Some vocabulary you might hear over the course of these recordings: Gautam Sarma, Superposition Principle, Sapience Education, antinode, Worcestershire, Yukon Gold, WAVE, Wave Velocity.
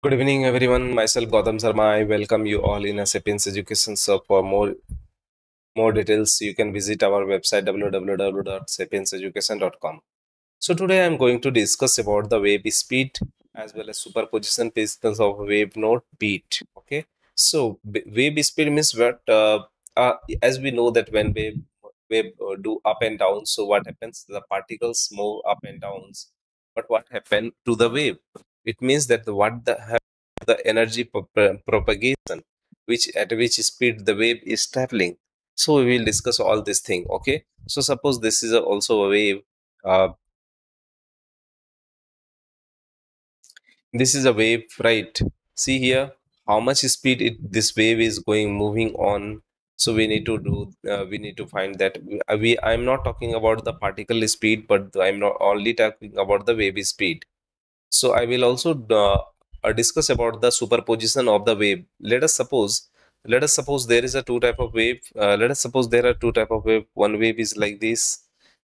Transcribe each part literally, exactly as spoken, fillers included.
Good evening everyone, myself Gautam Sarma. I welcome you all in a Sapience Education. So for more more details, you can visit our website w w w dot sapience education dot com. So today I am going to discuss about the wave speed as well as superposition principles of wave node beat. Okay, so wave speed means what? Uh, uh, as we know that when wave, wave uh, do up and down, so what happens? The particles move up and downs. But what happened to the wave? It means that the, what the, the energy propagation, which at which speed the wave is traveling. So we will discuss all this thing. Okay. So suppose this is a, also a wave. Uh, this is a wave, right? See here how much speed it, this wave is going moving on. So we need to do. Uh, we need to find that. We I am not talking about the particle speed, but I am not only talking about the wave speed. So I will also uh, discuss about the superposition of the wave. Let us suppose, let us suppose there is a two type of wave. Uh, let us suppose there are two type of wave. One wave is like this,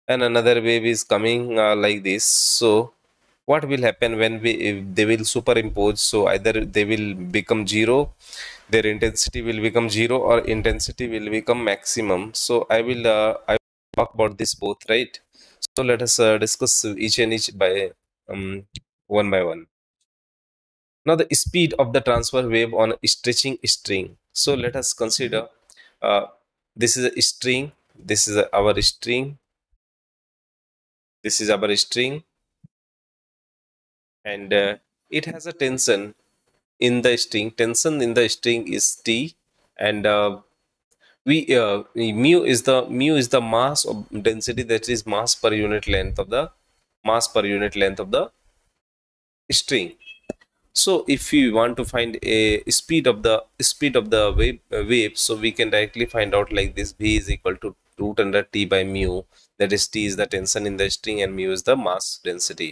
and another wave is coming uh, like this. So what will happen when we if they will superimpose? So either they will become zero, their intensity will become zero, or intensity will become maximum. So I will uh, I will talk about this both, right? So let us uh, discuss each and each by um. one by one. Now the speed of the transfer wave on a stretching string. So let us consider uh, this is a string. This is a, our string. This is our string. And uh, it has a tension in the string. Tension in the string is T. And uh, we uh, mu is the mu is the mass of density, that is mass per unit length of the mass per unit length of the string. So if you want to find a speed of the speed of the wave, uh, wave, so we can directly find out like this. V is equal to root under T by mu, that is T is the tension in the string and mu is the mass density.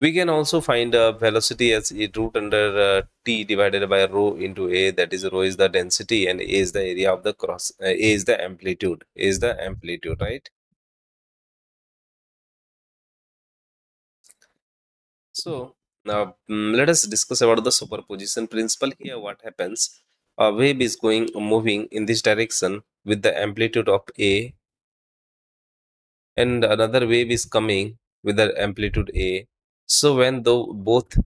We can also find a uh, velocity as a root under uh, T divided by rho into A, that is rho is the density and A is the area of the cross, uh, A is the amplitude, A is the amplitude, right? So now um, let us discuss about the superposition principle. Here what happens, a wave is going moving in this direction with the amplitude of A, and another wave is coming with the amplitude A. So when though both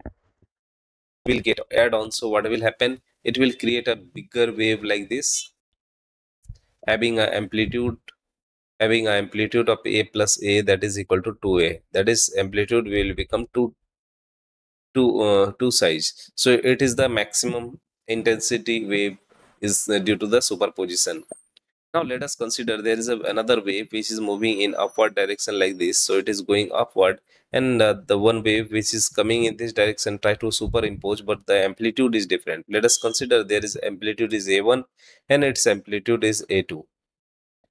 will get add on, so what will happen? It will create a bigger wave like this, having an amplitude having an amplitude of A plus A, that is equal to two A, that is amplitude will become two. Two, uh, two sides. So it is the maximum intensity wave is uh, due to the superposition. Now let us consider there is a, another wave which is moving in upward direction like this. So it is going upward, and uh, the one wave which is coming in this direction try to superimpose, but the amplitude is different. Let us consider there is amplitude is A one and its amplitude is A two.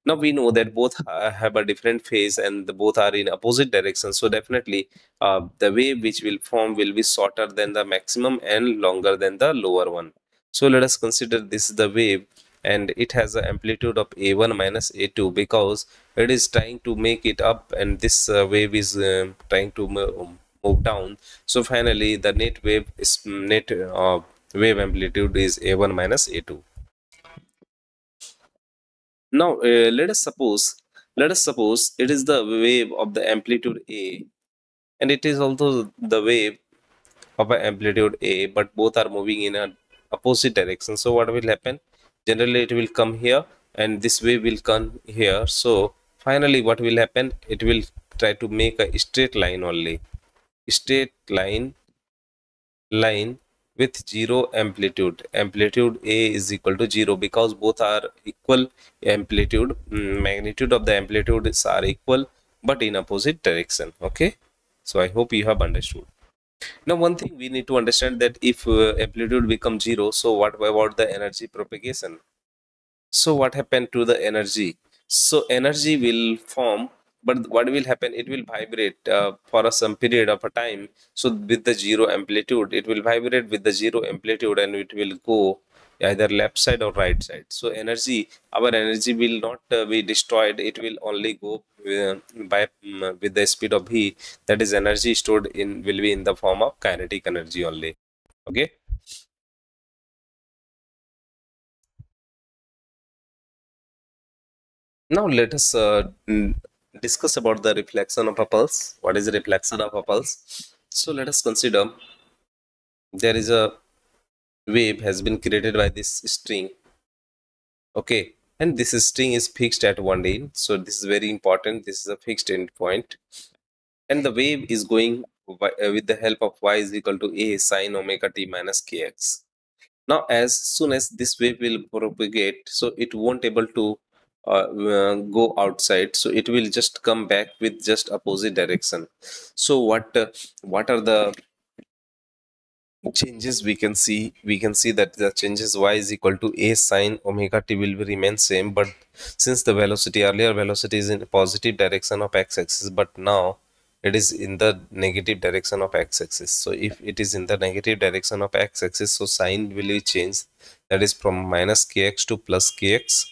Now we know that both uh, have a different phase and the both are in opposite direction. So definitely uh, the wave which will form will be shorter than the maximum and longer than the lower one. So let us consider this is the wave, and it has an amplitude of A one minus A two because it is trying to make it up, and this uh, wave is uh, trying to move down. So finally the net wave is net uh, wave amplitude is A one minus A two. Now uh, let us suppose let us suppose it is the wave of the amplitude A, and it is also the wave of an amplitude A, but both are moving in an opposite direction. So what will happen? Generally it will come here, and this wave will come here. So finally what will happen? It will try to make a straight line only, straight line line with zero amplitude. Amplitude A is equal to zero because both are equal amplitude, magnitude of the amplitudes are equal but in opposite direction. Okay, so I hope you have understood. Now one thing we need to understand, that if uh, amplitude becomes zero, so what about the energy propagation? So what happened to the energy? So energy will form, but what will happen? It will vibrate uh, for a, some period of a time. So with the zero amplitude, it will vibrate with the zero amplitude, and it will go either left side or right side. So energy, our energy will not uh, be destroyed. It will only go uh, by um, with the speed of V. That is energy stored in will be in the form of kinetic energy only. Okay. Now let us uh, discuss about the reflection of a pulse. What is the reflection of a pulse? So let us consider there is a wave has been created by this string. Okay. And this string is fixed at one end. So this is very important. This is a fixed end point. And the wave is going by, uh, with the help of y is equal to a sine omega t minus kx. Now, as soon as this wave will propagate, so it won't able to uh, uh, go outside. So it will just come back with just opposite direction. So what uh, what are the changes we can see? We can see that the changes y is equal to a sine omega t will remain same, but since the velocity, earlier velocity is in the positive direction of x-axis, but now it is in the negative direction of x-axis. So if it is in the negative direction of x-axis, so sine will change, that is from minus kx to plus kx.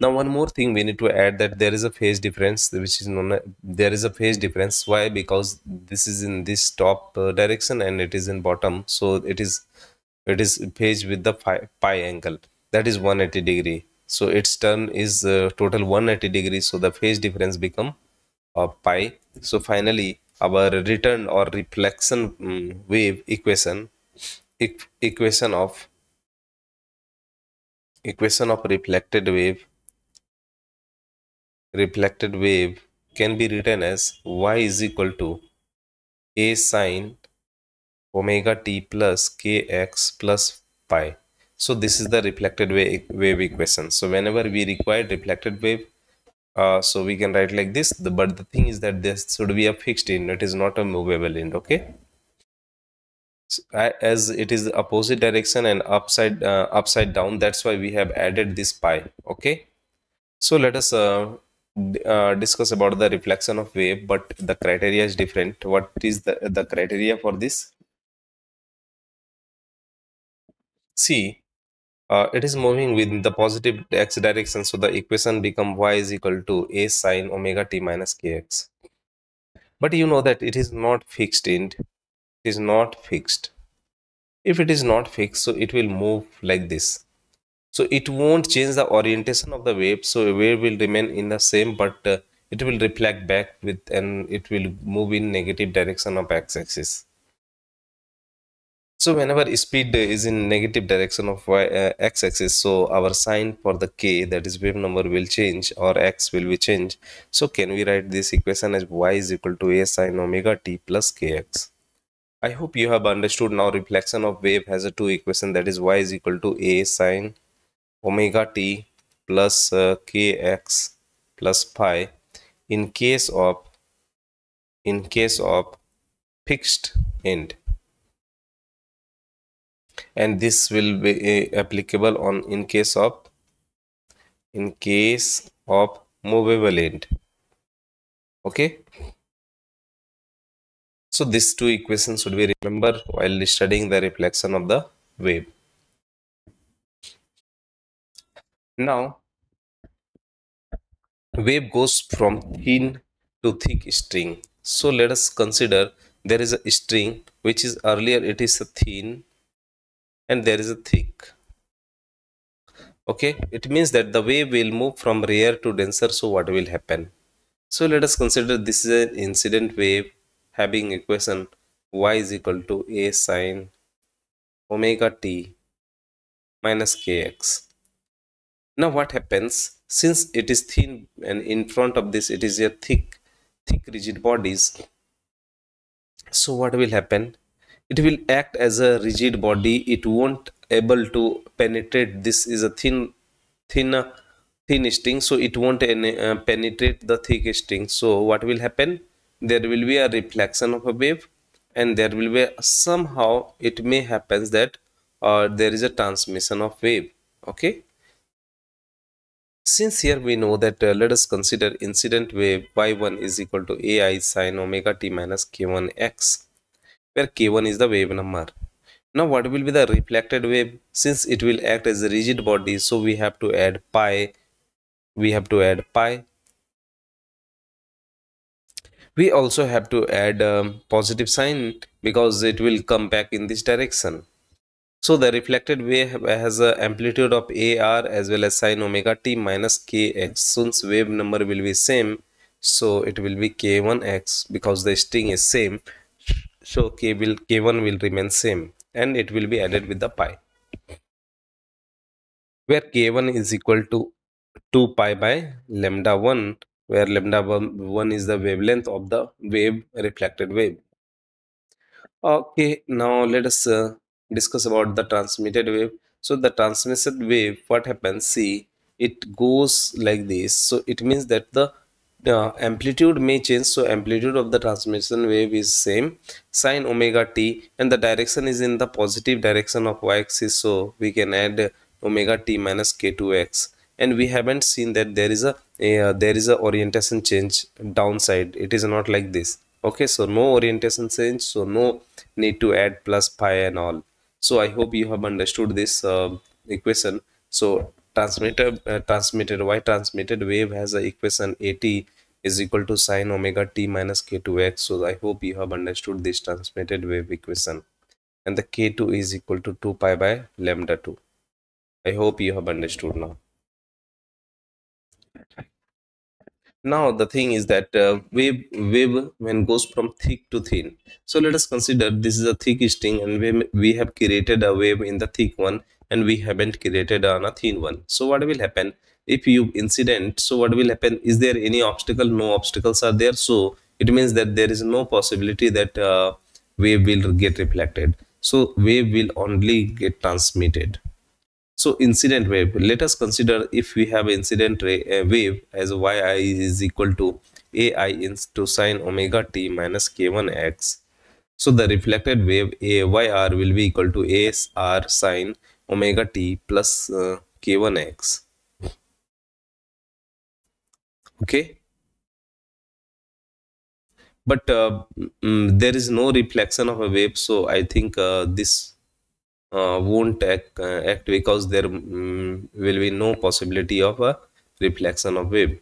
Now one more thing we need to add, that there is a phase difference, which is known as, there is a phase difference. Why? Because this is in this top uh, direction and it is in bottom, so it is it is phase with the pi, pi angle, that is one hundred eighty degree. So its turn is uh, total one hundred eighty degree, so the phase difference become uh, pi. So finally our return or reflection um, wave equation e equation of equation of reflected wave reflected wave can be written as y is equal to a sine omega t plus kx plus pi. So this is the reflected wave, wave equation. So whenever we require reflected wave, uh, so we can write like this, the, but the thing is that this should be a fixed end, it is not a movable end. Okay. So, as it is the opposite direction and upside uh, upside down, that's why we have added this pi. Okay, so let us uh, uh, discuss about the reflection of wave, but the criteria is different. What is the the criteria for this? See, uh, it is moving with the positive x direction, so the equation become y is equal to a sine omega t minus kx. But you know that it is not fixed end. Is not fixed. If it is not fixed, so it will move like this, so it won't change the orientation of the wave, so the wave will remain in the same, but uh, it will reflect back with, and it will move in negative direction of x-axis. So whenever speed is in negative direction of y, uh, x-axis, so our sign for the k, that is wave number, will change, or x will be changed. So can we write this equation as y is equal to a sine omega t plus kx? I hope you have understood. Now reflection of wave has a two equation, that is y is equal to a sine omega t plus uh, kx plus pi. In case of in case of fixed end, and this will be uh, applicable on in case of in case of movable end. Okay. So these two equations should be remembered while studying the reflection of the wave. Now, wave goes from thin to thick string. So let us consider there is a string which is earlier it is a thin and there is a thick. Okay, it means that the wave will move from rare to denser. So what will happen? So let us consider this is an incident wave, having equation y is equal to a sine omega t minus kx. Now what happens, since it is thin and in front of this it is a thick thick rigid bodies, so what will happen, it will act as a rigid body, it won't able to penetrate. This is a thin thin thin string, so it won't uh, penetrate the thick string. So what will happen, there will be a reflection of a wave, and there will be a, somehow it may happens that uh, there is a transmission of wave. Okay, since here we know that uh, let us consider incident wave y one is equal to ai sine omega t minus k one x, where k one is the wave number. Now what will be the reflected wave, since it will act as a rigid body, so we have to add pi we have to add pi we also have to add um, positive sign, because it will come back in this direction. So the reflected wave has an amplitude of A r as well as sine omega t minus kx. Since wave number will be same, so it will be k one x because the string is same. So k will k one will remain same and it will be added with the pi, where k one is equal to two pi by lambda one, where lambda one is the wavelength of the wave, reflected wave. Okay, now let us uh, discuss about the transmitted wave. So the transmitted wave, what happens, see, it goes like this. So it means that the uh, amplitude may change. So amplitude of the transmission wave is same, sine omega t, and the direction is in the positive direction of y-axis. So we can add omega t minus k two x, and we haven't seen that there is a uh, there is a orientation change downside. It is not like this. Okay, so no orientation change, so no need to add plus pi and all. So I hope you have understood this uh, equation. So transmitted uh, transmitted y transmitted wave has a equation at is equal to sine omega t minus k two x. So I hope you have understood this transmitted wave equation, and the k two is equal to two pi by lambda two. I hope you have understood now. Now the thing is that uh, wave wave when goes from thick to thin. So let us consider this is a thick string, and we, we have created a wave in the thick one, and we haven't created on a thin one. So what will happen if you incident? So what will happen? Is there any obstacle? No obstacles are there. So it means that there is no possibility that uh, wave will get reflected. So wave will only get transmitted. So incident wave, let us consider if we have incident wave as yi is equal to ai into sine omega t minus k one x. So the reflected wave A Y R will be equal to A S R sine omega t plus uh, k one x. Okay. But uh, mm, there is no reflection of a wave. So I think uh, this Uh, won't act, uh, act because there um, will be no possibility of a reflection of wave,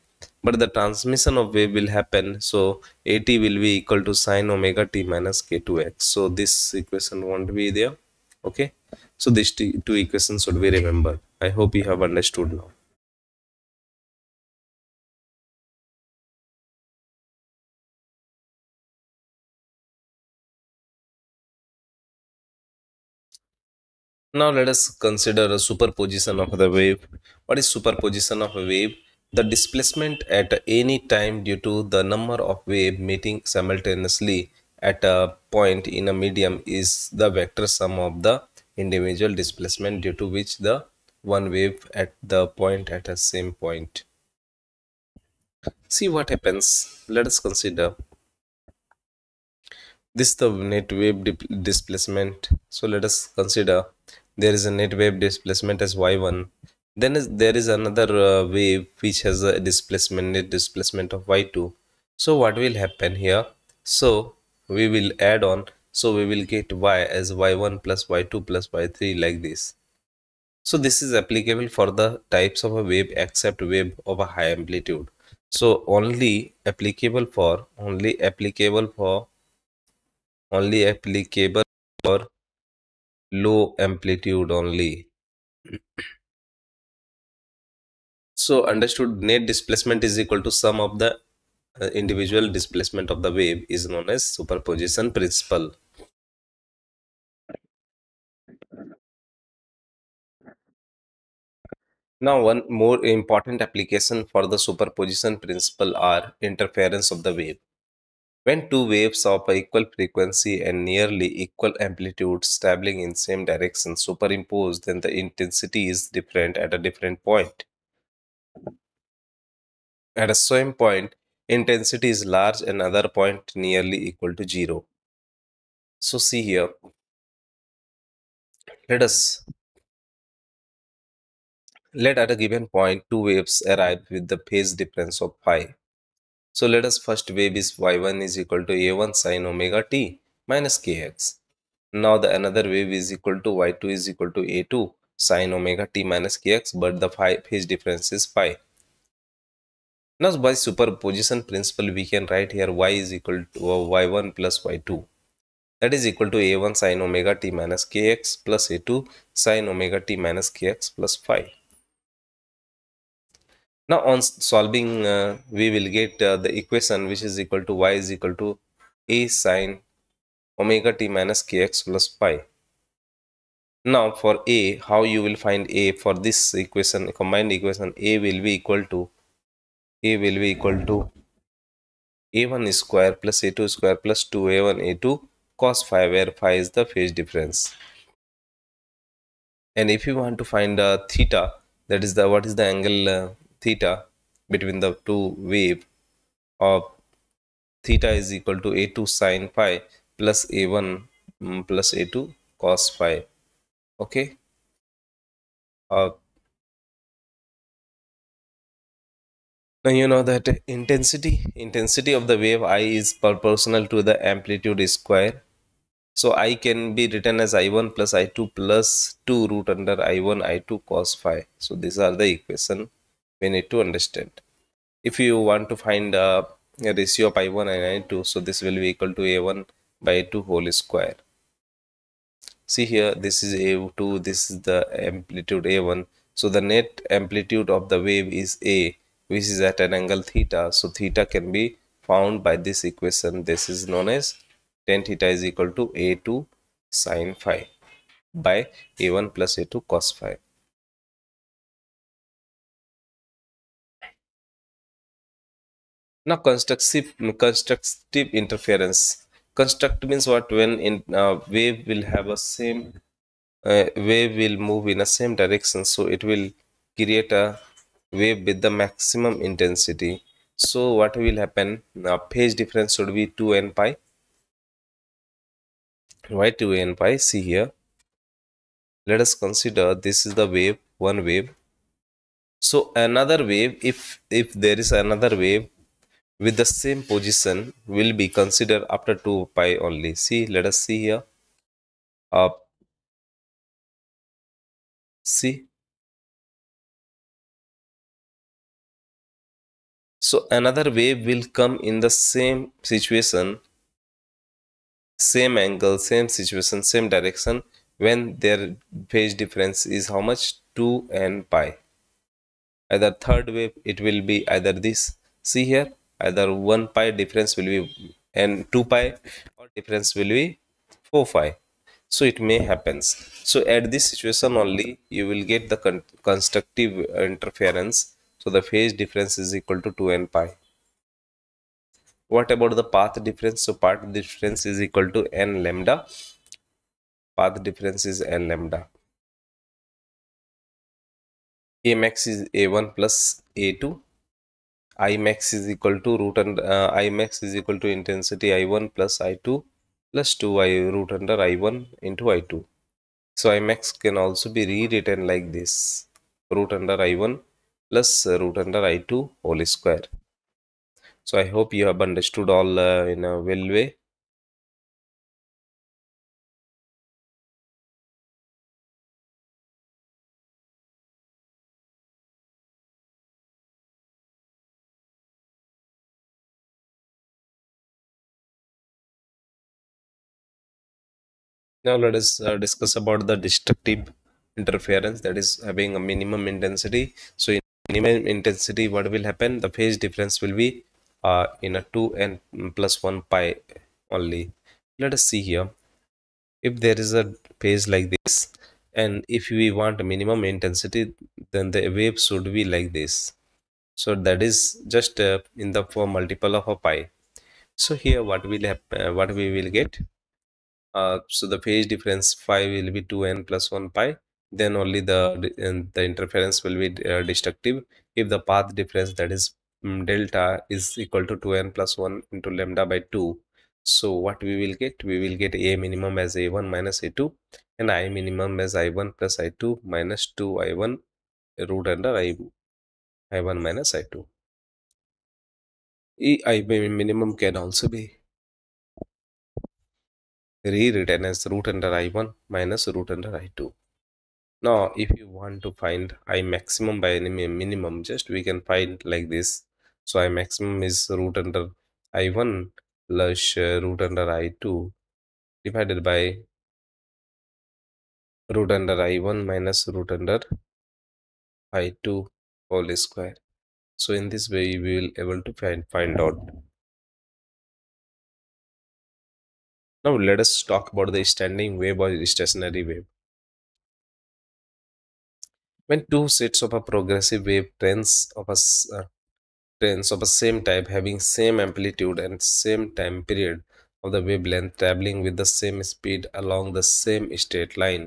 but the transmission of wave will happen. So at will be equal to sine omega t minus k two x. So this equation won't be there. Okay, so these two equations should be remembered. I hope you have understood now. Now let us consider a superposition of the wave. What is superposition of a wave? The displacement at any time due to the number of waves meeting simultaneously at a point in a medium is the vector sum of the individual displacement due to which the one wave at the point at a same point. See what happens. Let us consider. This is the net wave displacement. So let us consider there is a net wave displacement as y one. Then is, there is another uh, wave which has a displacement, net displacement of y two. So what will happen here? So we will add on. So we will get y as y one plus y two plus y three like this. So this is applicable for the types of a wave except wave of a high amplitude. So only applicable for, only applicable for only applicable for low amplitude only. So understood, net displacement is equal to sum of the uh, individual displacement of the wave is known as superposition principle. Now one more important application for the superposition principle are interference of the wave. When two waves of equal frequency and nearly equal amplitudes traveling in same direction superimposed, then the intensity is different at a different point. At a same point, intensity is large and other point nearly equal to zero. So see here, let us let at a given point two waves arrive with the phase difference of phi. So let us first wave is y one is equal to a one sine omega t minus kx. Now the another wave is equal to y two is equal to a two sine omega t minus kx, but the phi, phase difference is phi. Now by superposition principle we can write here y is equal to y one plus y two. that is equal to a one sin omega t minus kx plus a two sin omega t minus kx plus phi. Now on solving, uh, we will get uh, the equation which is equal to y is equal to a sin omega t minus kx plus phi. Now for a, how you will find a for this equation, combined equation, a will be equal to a will be equal to a one square plus a two square plus two a one a two cos phi, where phi is the phase difference. And if you want to find uh, theta, that is the what is the angle uh, theta between the two wave, of theta is equal to a two sin phi plus a one mm, plus a two cos phi. Okay. Uh, Now you know that intensity, intensity of the wave I is proportional to the amplitude square. So I can be written as I one plus I two plus two root under I one I two cos phi. So these are the equation we need to understand. If you want to find uh, a ratio of I one and I two, so this will be equal to A one by A two whole square. See here, this is A two, this is the amplitude A one. So the net amplitude of the wave is A, which is at an angle theta. So theta can be found by this equation. This is known as tan theta is equal to a two sin phi by a one plus a two cos phi. Now constructive, constructive interference. Construct means what? When in uh, wave will have a same uh, wave will move in a same direction, so it will create a wave with the maximum intensity. So what will happen now? Phase difference should be two n pi. Why two n pi? See here, let us consider this is the wave, one wave. So another wave, if if there is another wave with the same position, will be considered after two pi only. See, let us see here. Uh, see. So another wave will come in the same situation, same angle, same situation, same direction, when their phase difference is how much? two n pi. Either third wave, it will be either this, see here, either one pi difference will be and two pi, or difference will be four pi. So it may happens. So at this situation only, you will get the con constructive interference. So the phase difference is equal to two n pi. What about the path difference? So path difference is equal to n lambda. Path difference is n lambda. A max is a one plus a two. I max is equal to root under uh, I max is equal to intensity I one plus I two plus two i root under I one into I two. So I max can also be rewritten like this: root under I one plus root under I two whole square. So I hope you have understood all uh, in a well way. Now let us uh, discuss about the destructive interference, that is having a minimum intensity. So in minimum intensity, what will happen? The phase difference will be uh, in a two n plus one pi only. Let us see here. If there is a phase like this, and if we want a minimum intensity, then the wave should be like this. So that is just uh, in the form multiple of a pi. So here what will happen, uh, what we will get, uh, so the phase difference phi will be two n plus one pi. Then only the and the interference will be uh, destructive. If the path difference, that is um, delta, is equal to two n plus one into lambda by two, so what we will get? We will get a minimum as a one minus a two, and I minimum as I one plus I two minus two i one root under I one minus I two. I minimum can also be rewritten as root under I one minus root under I two. Now if you want to find I maximum by any minimum, just we can find like this. So I maximum is root under I one plus root under I two divided by root under I one minus root under I two whole square. So in this way we will able to find find out. Now let us talk about the standing wave or stationary wave. When two sets of a progressive wave trends of a uh, trends of a same type having same amplitude and same time period of the wavelength traveling with the same speed along the same straight line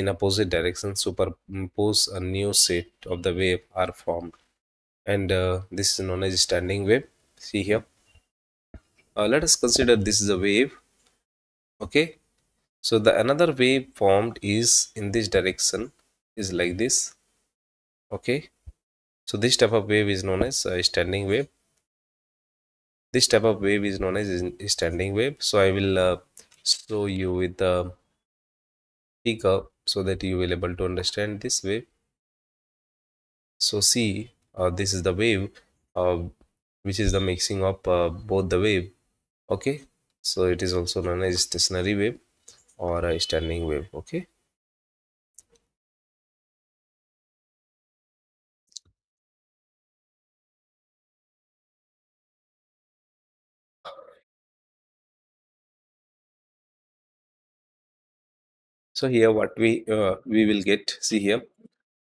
in opposite direction superimpose a new set of the wave are formed, and uh, this is known as standing wave. See here, uh, let us consider this is a wave. Okay, so the another wave formed is in this direction, is like this. Okay, so this type of wave is known as uh, standing wave. This type of wave is known as standing wave. So I will uh, show you with the figure so that you will be able to understand this wave. So see, uh, this is the wave uh, which is the mixing of uh, both the wave. Okay, so it is also known as stationary wave or a standing wave. Okay, so here what we uh, we will get, see here,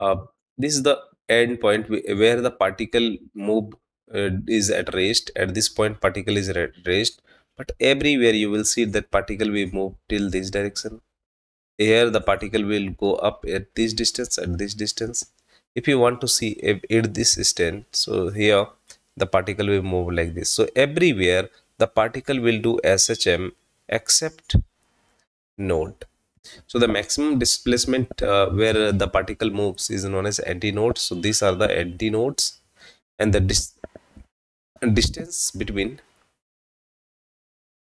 uh, this is the end point where the particle move uh, is at rest. At this point particle is at rest, but everywhere you will see that particle will move till this direction. Here the particle will go up at this distance, at this distance. If you want to see at this distance, so here the particle will move like this. So everywhere the particle will do S H M except node. So the maximum displacement uh, where the particle moves is known as antinodes. So these are the antinodes, and the dis distance between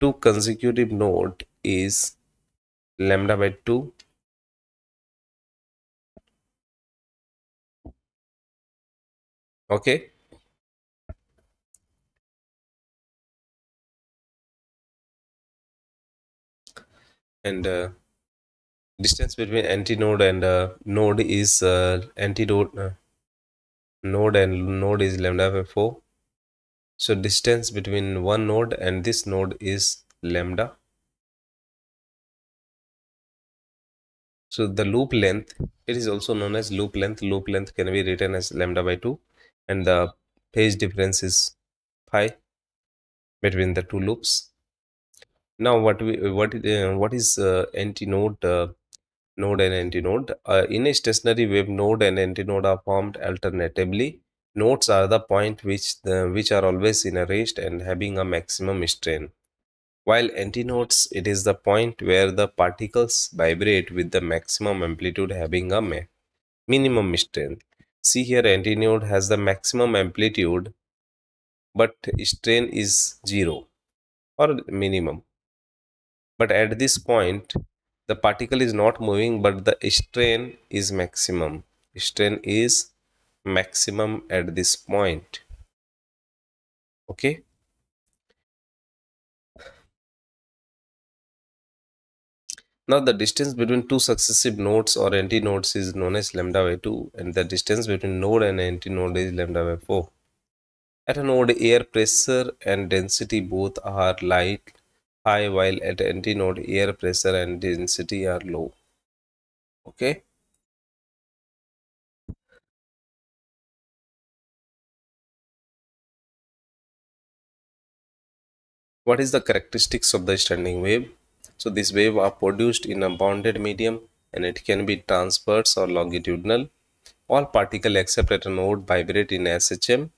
two consecutive node is lambda by two. Okay, and uh, distance between antinode and uh, node is uh, antinode uh, node and node is lambda by four. So distance between one node and this node is lambda. So the loop length, it is also known as loop length. Loop length can be written as lambda by two, and the phase difference is phi between the two loops. Now what we what uh, what is uh, antinode? Uh, node and antinode. Uh, in a stationary wave, node and antinode are formed alternatively. Nodes are the point which the, which are always in a rest and having a maximum strain, while antinodes, it is the point where the particles vibrate with the maximum amplitude having a minimum strain. See here, antinode has the maximum amplitude but strain is zero or minimum, but at this point the particle is not moving, but the strain is maximum. Strain is maximum at this point. Okay, now the distance between two successive nodes or antinodes is known as lambda by two, and the distance between node and antinode is lambda by four. At a node, air pressure and density both are light high, while at antinode air pressure and density are low. Okay, what is the characteristics of the standing wave? So this wave are produced in a bounded medium, and it can be transverse or longitudinal. All particles except at a node vibrate in S H M.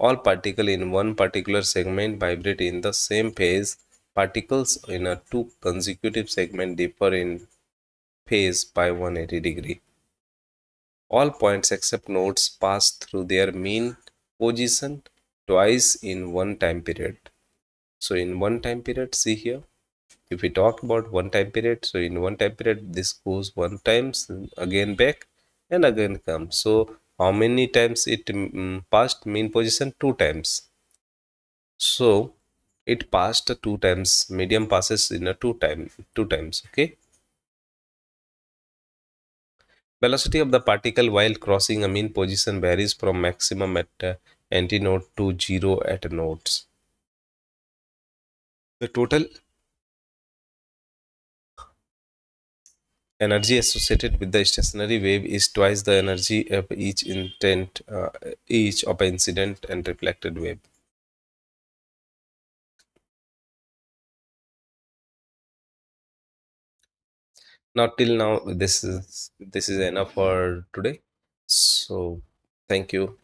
All particles in one particular segment vibrate in the same phase. Particles in a two consecutive segment differ in phase by one hundred eighty degrees. All points except nodes pass through their mean position twice in one time period. So in one time period, see here, if we talk about one time period, so in one time period this goes one times, again back and again comes. So how many times it um, passed mean position? Two times. So it passed two times. Medium passes in a two time two times. Okay. Velocity of the particle while crossing a mean position varies from maximum at uh, antinode to zero at nodes. The total energy associated with the stationary wave is twice the energy of each intent, uh, each of incident and reflected wave. Now till now this is this is enough for today. So thank you.